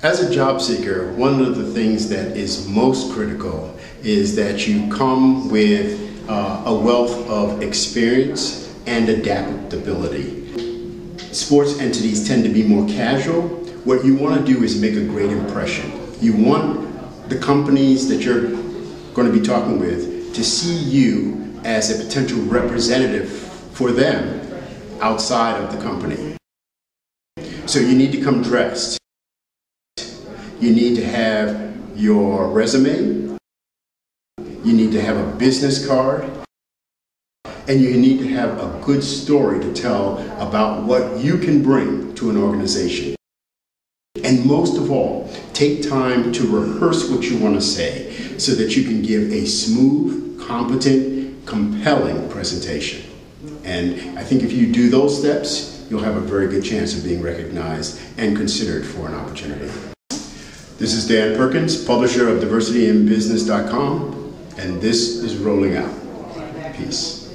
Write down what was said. As a job seeker, one of the things that is most critical is that you come with a wealth of experience and adaptability. Sports entities tend to be more casual. What you want to do is make a great impression. You want the companies that you're going to be talking with to see you as a potential representative for them outside of the company. So you need to come dressed. You need to have your resume, you need to have a business card, and you need to have a good story to tell about what you can bring to an organization. And most of all, take time to rehearse what you want to say so that you can give a smooth, competent, compelling presentation. And I think if you do those steps, you'll have a very good chance of being recognized and considered for an opportunity. This is Dan Perkins, publisher of DiversityInBusiness.com, and this is Rolling Out. Peace.